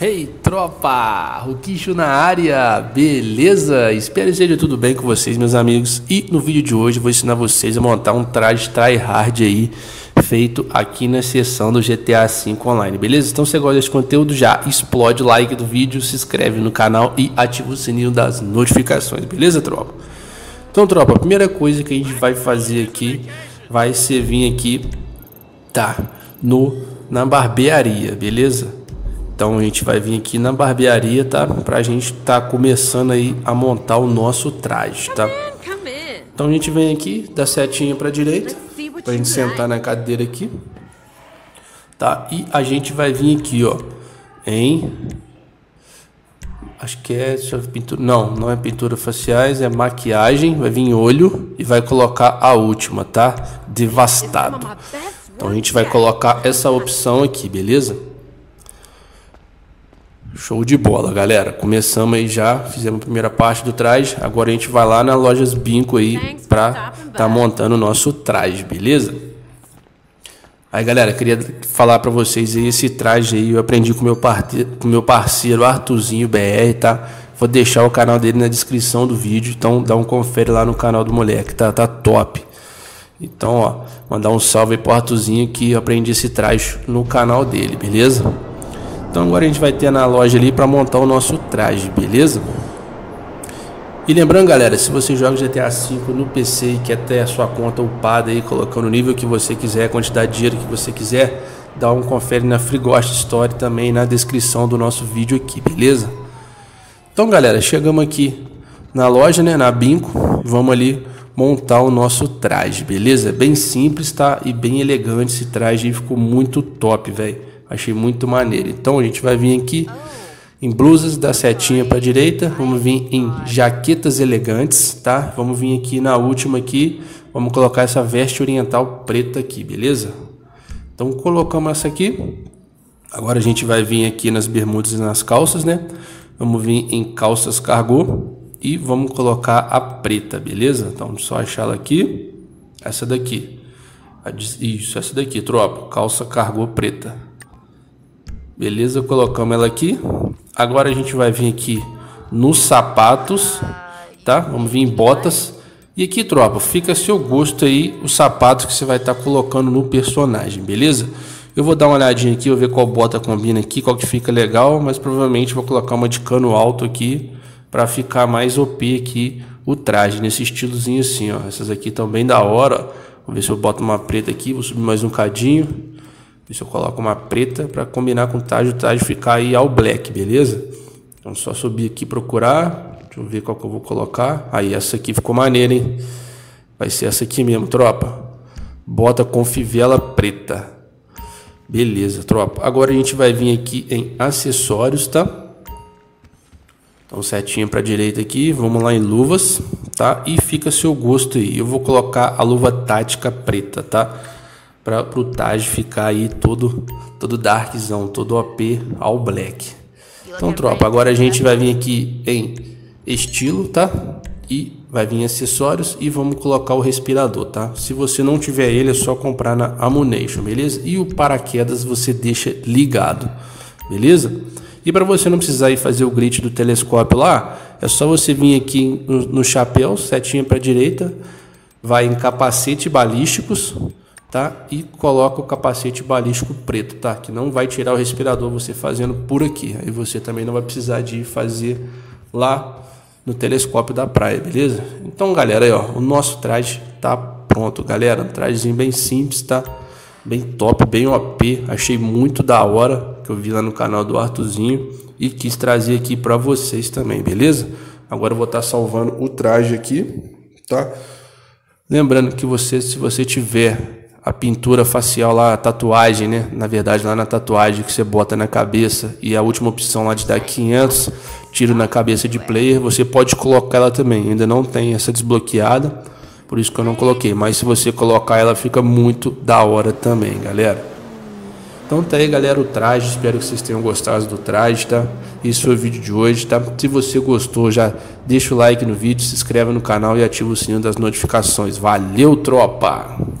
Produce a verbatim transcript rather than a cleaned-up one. Hey tropa, Rukicho na área, beleza? Espero que seja tudo bem com vocês, meus amigos. E no vídeo de hoje eu vou ensinar vocês a montar um traje tryhard aí, feito aqui na seção do G T A cinco Online, beleza? Então se você gosta desse conteúdo, já explode o like do vídeo, se inscreve no canal e ativa o sininho das notificações, beleza tropa? Então tropa, a primeira coisa que a gente vai fazer aqui, vai ser vir aqui, tá, no, na barbearia, beleza? Então a gente vai vir aqui na barbearia, tá? Pra gente tá começando aí a montar o nosso traje, tá? Então a gente vem aqui, dá setinha pra direita, pra gente sentar na cadeira aqui, tá? E a gente vai vir aqui, ó, em... Acho que é... pintura. Não, não é pintura faciais, é maquiagem. Vai vir olho e vai colocar a última, tá? Devastado. Então a gente vai colocar essa opção aqui, beleza? Show de bola, galera. Começamos aí já, fizemos a primeira parte do traje. Agora a gente vai lá na Lojas Binco aí pra tá montando o nosso traje, beleza? Aí, galera, queria falar pra vocês aí, esse traje aí eu aprendi com meu parceiro, com meu parceiro Arthuzinho B R, tá? Vou deixar o canal dele na descrição do vídeo, então dá um confere lá no canal do moleque, tá? Tá top. Então, ó, mandar um salve aí pro Arthuzinho que eu aprendi esse traje no canal dele, beleza? Então agora a gente vai ter na loja ali para montar o nosso traje, beleza? E lembrando, galera, se você joga G T A cinco no P C e quer ter a sua conta upada aí, colocando o nível que você quiser, a quantidade de dinheiro que você quiser, dá um confere na Frigost Store também na descrição do nosso vídeo aqui, beleza? Então, galera, chegamos aqui na loja, né, na Binco, vamos ali montar o nosso traje, beleza? Bem simples, tá? E bem elegante esse traje aí, ficou muito top, velho. Achei muito maneiro. Então a gente vai vir aqui em blusas, da setinha para direita, vamos vir em jaquetas elegantes, tá? Vamos vir aqui na última aqui, vamos colocar essa veste oriental preta aqui, beleza? Então colocamos essa aqui. Agora a gente vai vir aqui nas bermudas e nas calças, né? Vamos vir em calças cargô e vamos colocar a preta, beleza? Então só achar ela aqui, essa daqui. Isso, essa daqui, tropa, calça cargô preta. Beleza, colocamos ela aqui. Agora a gente vai vir aqui nos sapatos, tá? Vamos vir em botas. E aqui, tropa, fica a seu gosto aí os sapatos que você vai estar tá colocando no personagem, beleza? Eu vou dar uma olhadinha aqui, eu ver qual bota combina aqui, qual que fica legal, mas provavelmente vou colocar uma de cano alto aqui para ficar mais O P aqui o traje, nesse estilozinho assim, ó. Essas aqui estão bem da hora, ó. Vou ver se eu boto uma preta aqui, vou subir mais um cadinho. Isso eu coloco uma preta para combinar com o traje, o traje ficar aí ao black, beleza? Então só subir aqui e procurar. Deixa eu ver qual que eu vou colocar. Aí essa aqui ficou maneira, hein? Vai ser essa aqui mesmo, tropa. Bota com fivela preta. Beleza, tropa. Agora a gente vai vir aqui em acessórios, tá? Então setinha para direita aqui. Vamos lá em luvas, tá? E fica a seu gosto aí. Eu vou colocar a luva tática preta, tá? Para o traje ficar aí todo, todo darkzão, todo O P ao black. Então tropa, agora a gente vai vir aqui em estilo, tá? E vai vir em acessórios e vamos colocar o respirador, tá? Se você não tiver ele, é só comprar na Amunation, beleza? E o paraquedas você deixa ligado, beleza? E para você não precisar ir fazer o glitch do telescópio lá, é só você vir aqui no, no chapéu, setinha para direita, vai em capacete balísticos, tá? E coloca o capacete balístico preto, tá? Que não vai tirar o respirador você fazendo por aqui. Aí você também não vai precisar de ir fazer lá no telescópio da praia, beleza? Então, galera, aí, ó, o nosso traje tá pronto, galera. Um trajezinho bem simples, tá? Bem top, bem O P. Achei muito da hora, que eu vi lá no canal do Arthuzinho e quis trazer aqui pra vocês também, beleza? Agora eu vou estar salvando o traje aqui, tá? Lembrando que você, se você tiver a pintura facial lá, a tatuagem, né? Na verdade, lá na tatuagem que você bota na cabeça e a última opção lá de dar quinhentos tiro na cabeça de player, você pode colocar ela também. Ainda não tem essa desbloqueada, por isso que eu não coloquei. Mas se você colocar ela, fica muito da hora também, galera. Então tá aí, galera, o traje. Espero que vocês tenham gostado do traje, tá? Esse foi o vídeo de hoje, tá? Se você gostou, já deixa o like no vídeo, se inscreve no canal e ativa o sininho das notificações. Valeu, tropa!